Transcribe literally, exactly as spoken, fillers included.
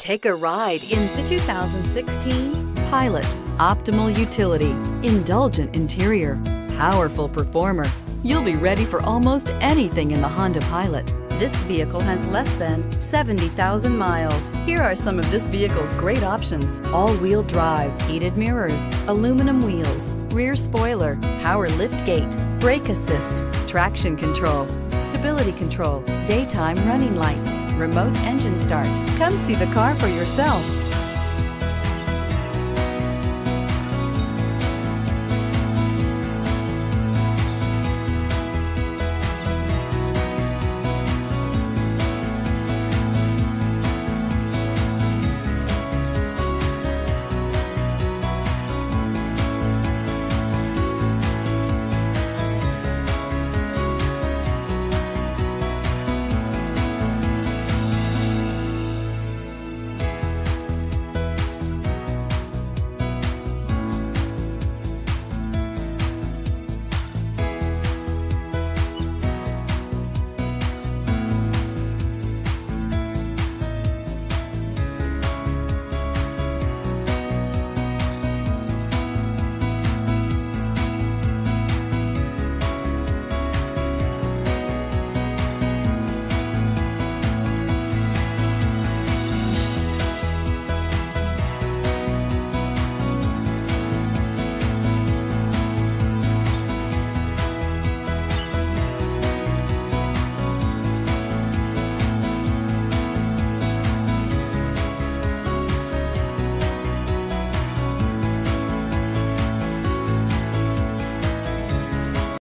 Take a ride in the two thousand sixteen Pilot. Optimal utility, indulgent interior, powerful performer. You'll be ready for almost anything in the Honda Pilot. This vehicle has less than seventy thousand miles. Here are some of this vehicle's great options: all-wheel drive, heated mirrors, aluminum wheels, rear spoiler, power lift gate, brake assist, traction control, stability control, daytime running lights, remote engine start. Come see the car for yourself.